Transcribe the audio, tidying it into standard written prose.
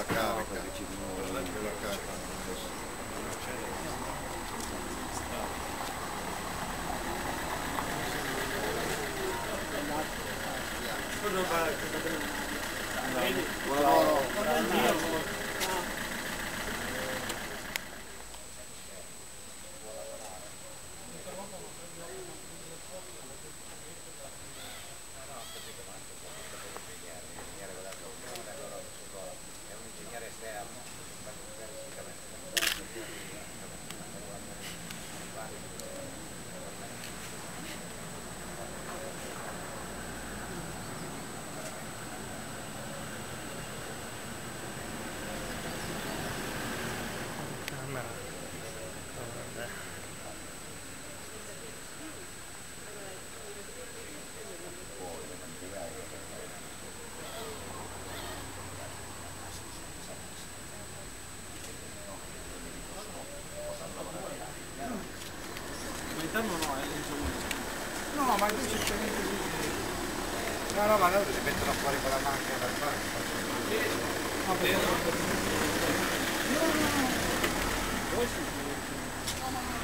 la carica, la carica. No, ma invece c'è niente di... No, ma loro si mettono fuori con la macchina per fare. No, no, no.